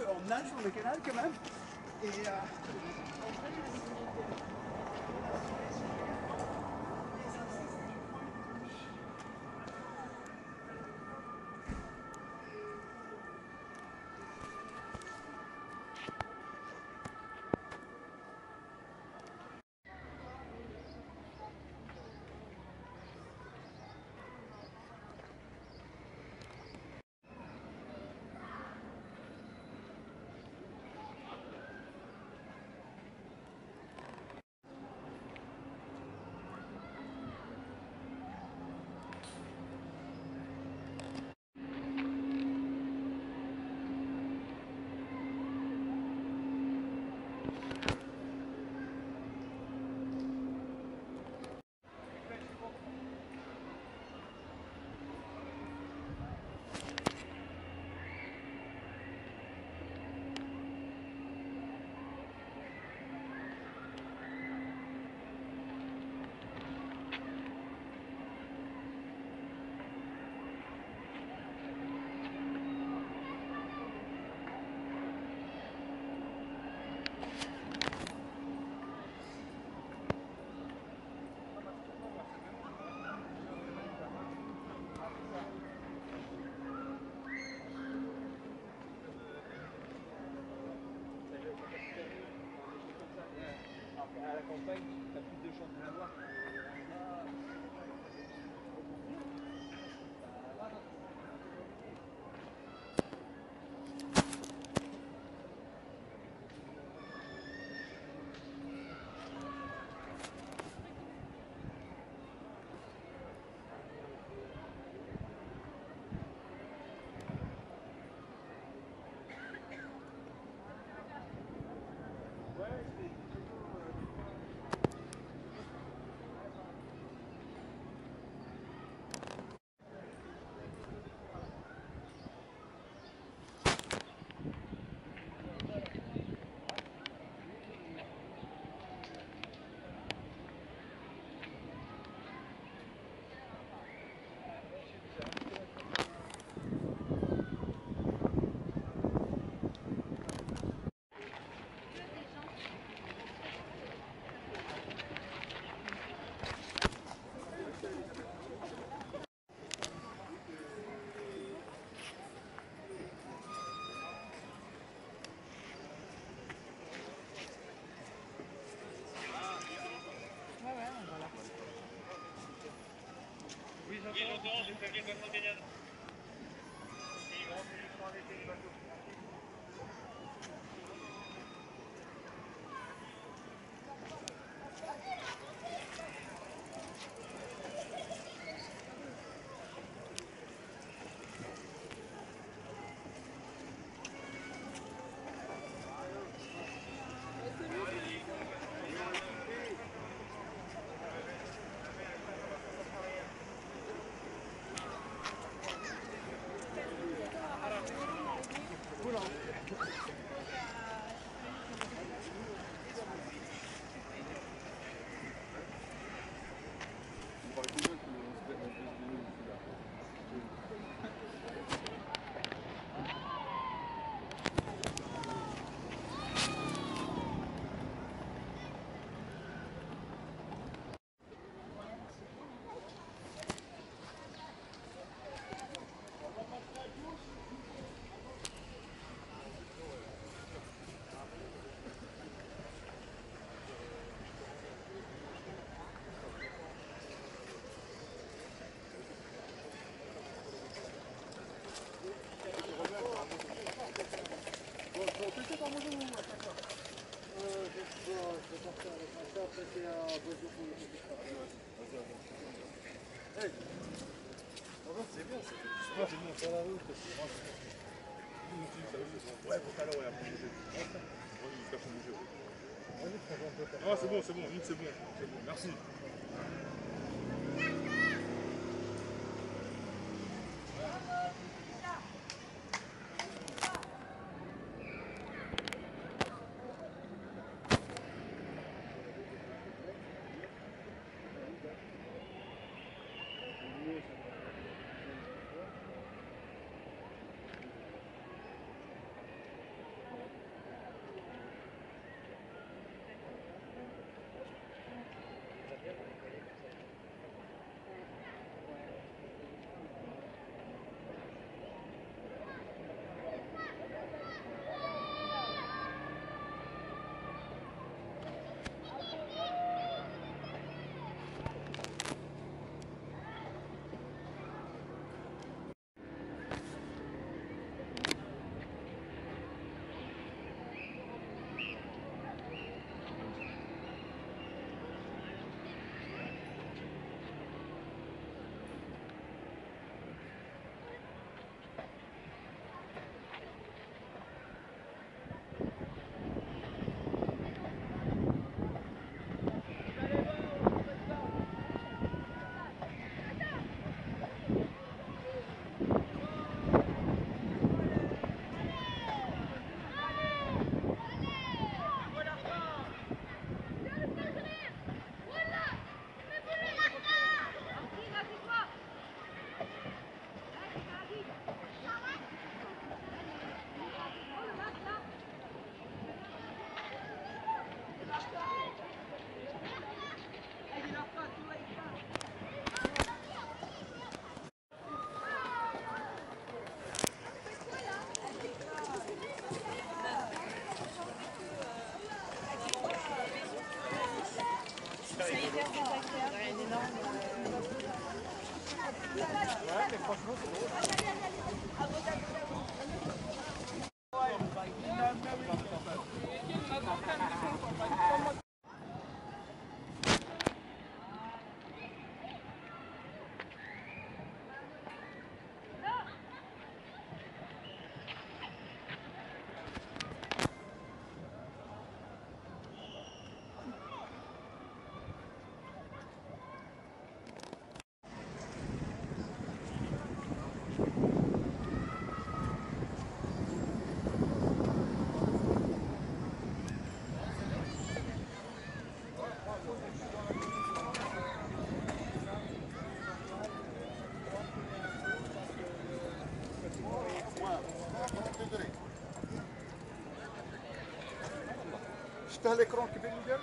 qu'on nage sur le canal quand même. Et à la campagne, tu as plus de chance de l'avoir. Il est longtemps, j'ai prévu le bateau gagnant. Il rentre juste pour arrêter le bateau. Sur la route, c'est vraiment ouais, pour pas l'oreille, après bouger. Oui, il cache le jeu. Non, c'est bon, vite, c'est bon, merci. شفتها على الإكرون كبير اللي داروا؟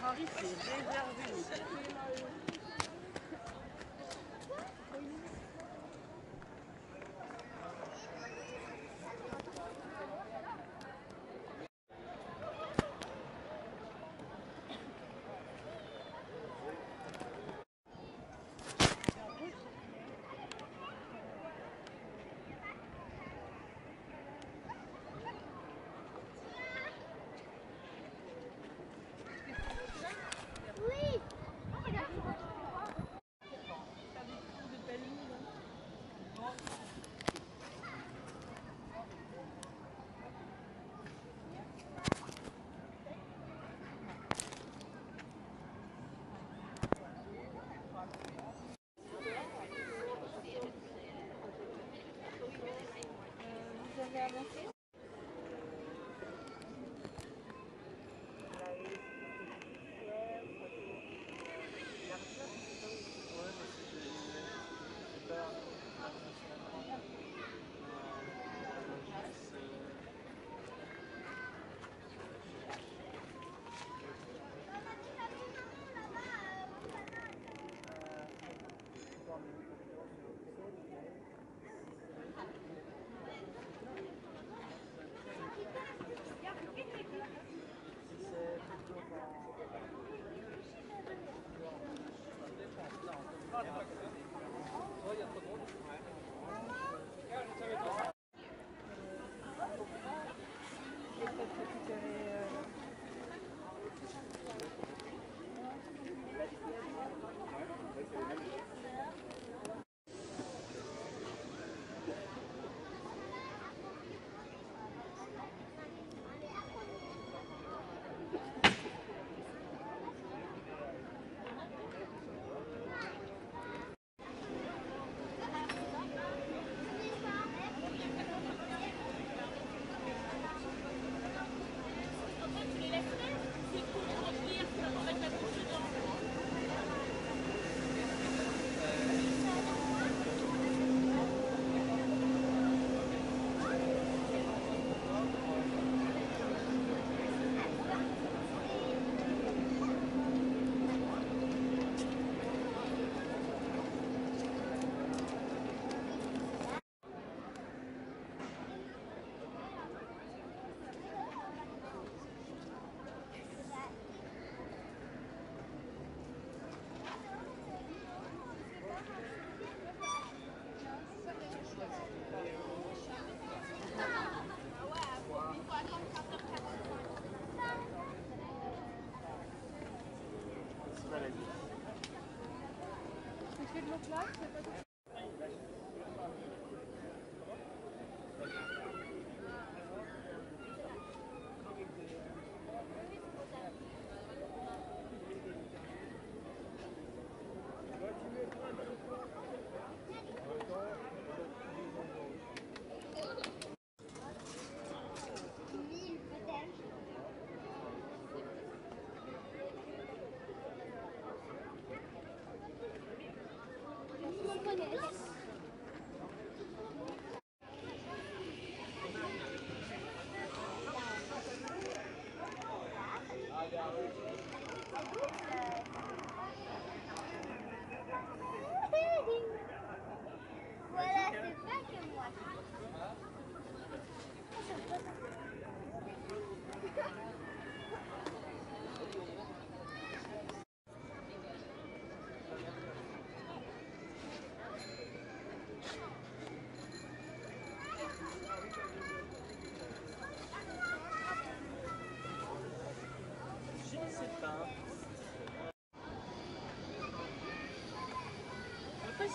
Harry, c'est réservé. Merci.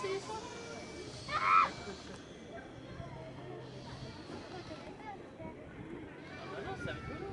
c'est ça. Ah bah non, c'est avec le loup.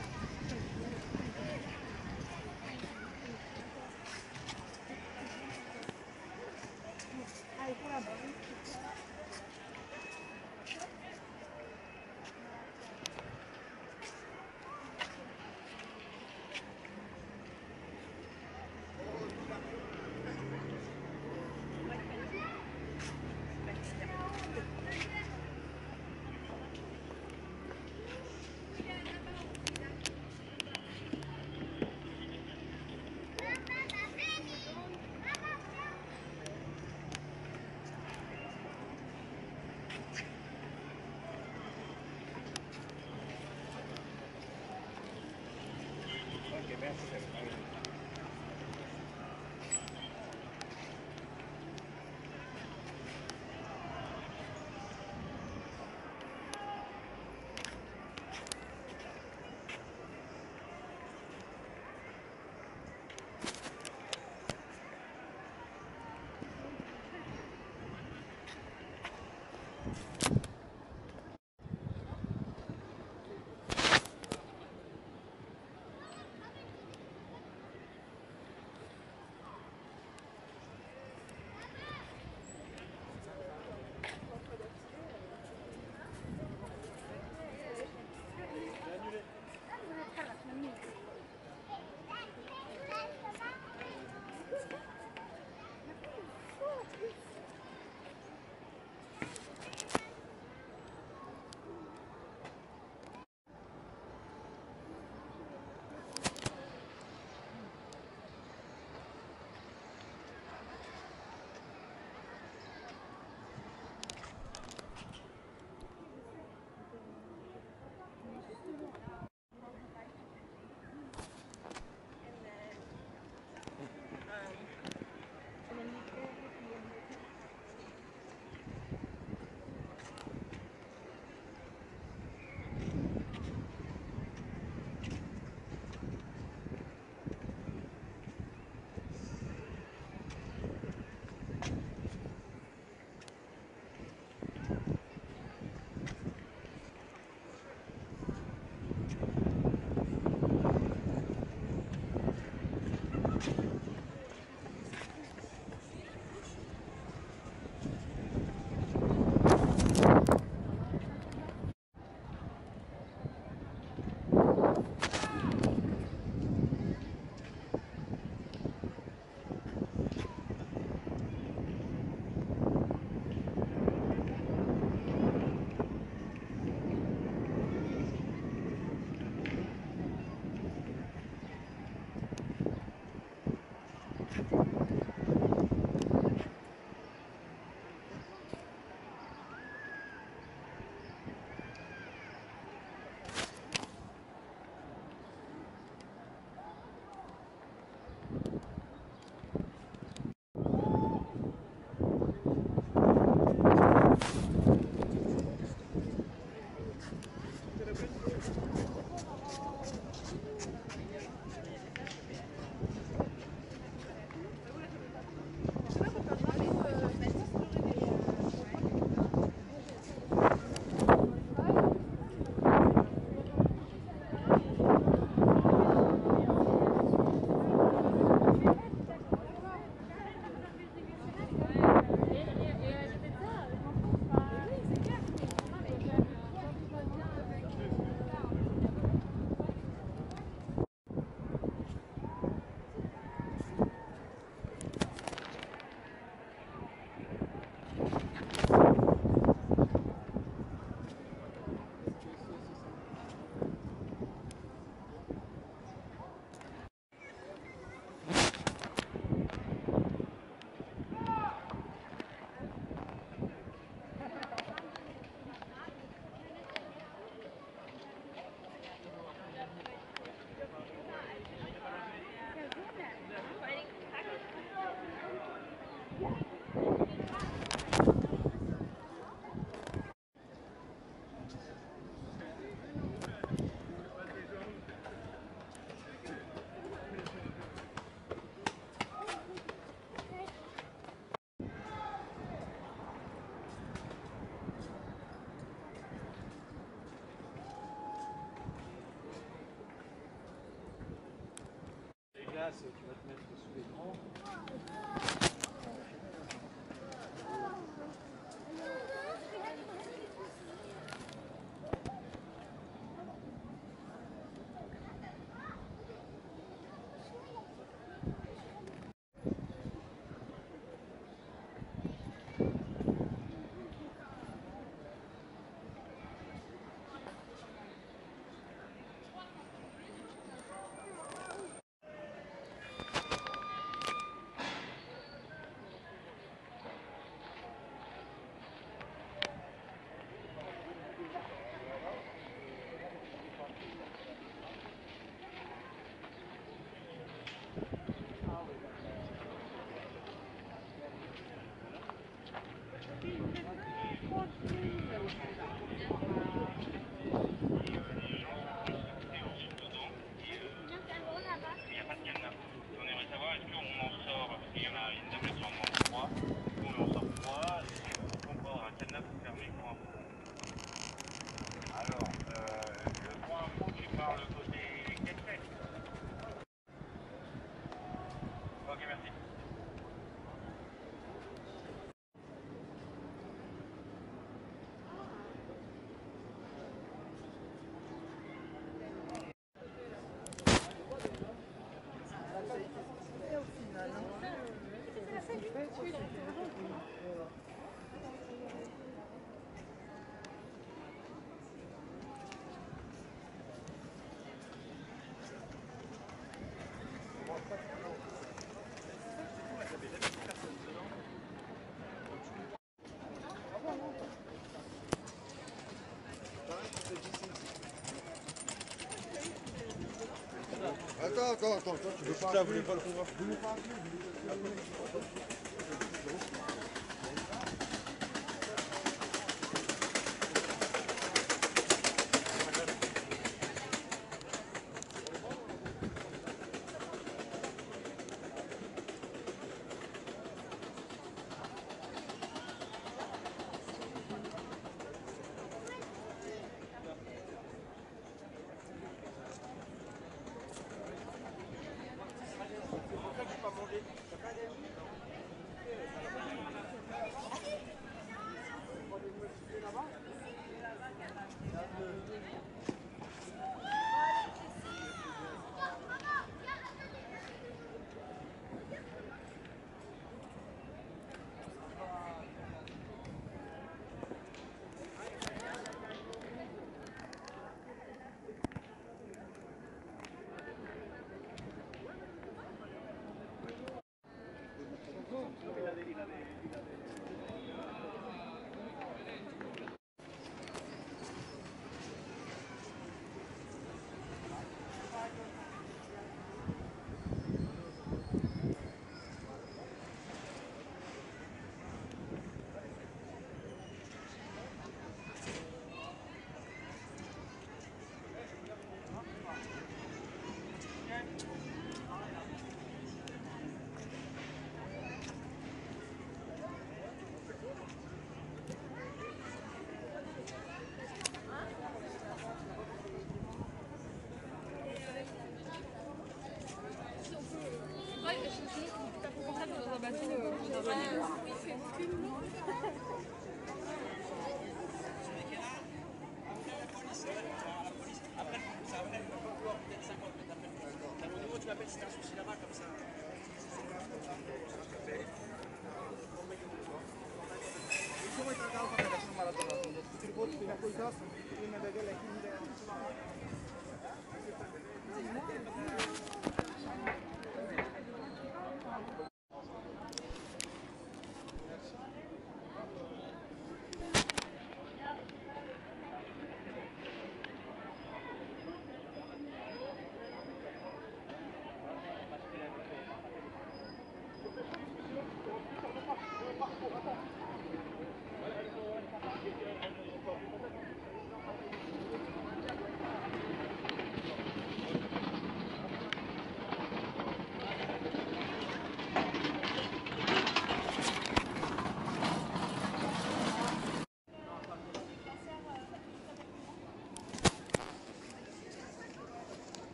place, tu vas te mettre sous l'écran. Attends, tu veux pas... voulez pas le convaincre.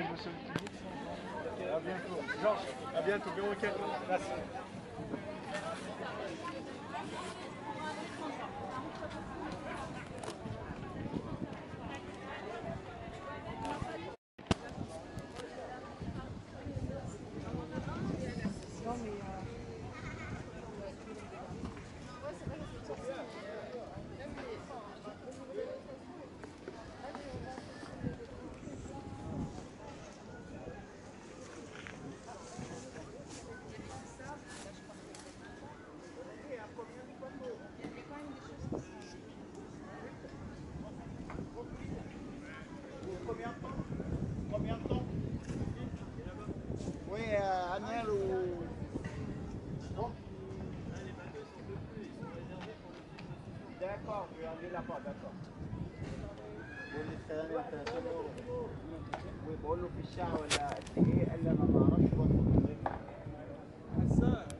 Là, je me souviens. À bientôt. Georges, à bientôt. Bureau 4. Merci. D'accord, je vais aller là-bas, d'accord. وبقول له في الشعر ولا قد ايه؟ قال لي انا ما اعرفش برضه. حسان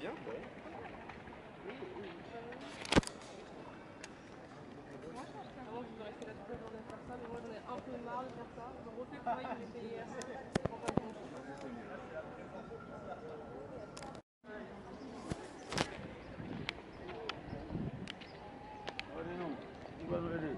bien, ouais. Oui, oui. Moi, je pense qu'avant, je voulais rester là toute la journée à faire ça, mais moi, j'en ai un peu marre de faire ça. Je refais pareil, je l'ai payé assez. Allez, non, on va nous aider.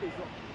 tes gens.